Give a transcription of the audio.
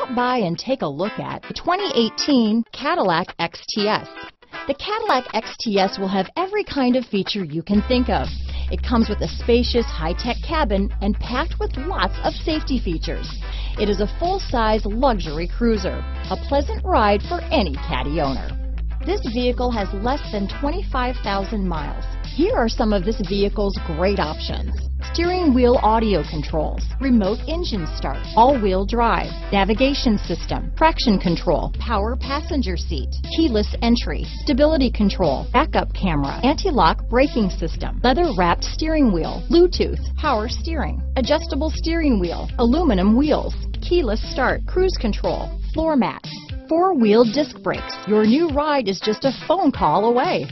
Stop by and take a look at the 2018 Cadillac XTS. The Cadillac XTS will have every kind of feature you can think of. It comes with a spacious, high-tech cabin and packed with lots of safety features. It is a full-size luxury cruiser, a pleasant ride for any Caddy owner. This vehicle has less than 25,000 miles. Here are some of this vehicle's great options: steering wheel audio controls, remote engine start, all-wheel drive, navigation system, traction control, power passenger seat, keyless entry, stability control, backup camera, anti-lock braking system, leather-wrapped steering wheel, Bluetooth, power steering, adjustable steering wheel, aluminum wheels, keyless start, cruise control, floor mats, four-wheel disc brakes. Your new ride is just a phone call away.